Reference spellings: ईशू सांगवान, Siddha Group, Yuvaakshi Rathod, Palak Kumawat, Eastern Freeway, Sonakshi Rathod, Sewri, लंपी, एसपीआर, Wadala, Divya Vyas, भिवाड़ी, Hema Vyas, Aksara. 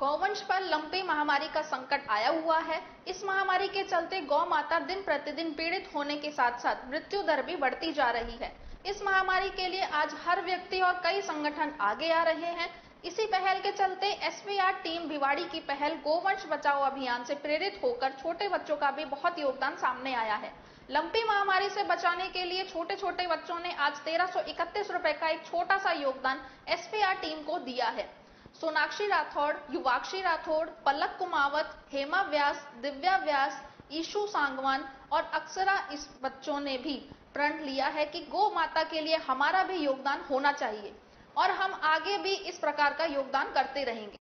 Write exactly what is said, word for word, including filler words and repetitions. गौवंश पर लंपी महामारी का संकट आया हुआ है। इस महामारी के चलते गौ माता दिन प्रतिदिन पीड़ित होने के साथ साथ मृत्यु दर भी बढ़ती जा रही है। इस महामारी के लिए आज हर व्यक्ति और कई संगठन आगे आ रहे हैं। इसी पहल के चलते एसपीआर टीम भिवाड़ी की पहल गौवंश बचाओ अभियान से प्रेरित होकर छोटे बच्चों का भी बहुत योगदान सामने आया है। लंपी महामारी से बचाने के लिए छोटे छोटे बच्चों ने आज तेरह सौ इकतीस रुपए का एक छोटा सा योगदान एसपीआर टीम को दिया है। सोनाक्षी राठौड़, युवाक्षी राठौड़, पलक कुमावत, हेमा व्यास, दिव्या व्यास, ईशू सांगवान और अक्सरा इस बच्चों ने भी प्रण लिया है कि गौ माता के लिए हमारा भी योगदान होना चाहिए और हम आगे भी इस प्रकार का योगदान करते रहेंगे।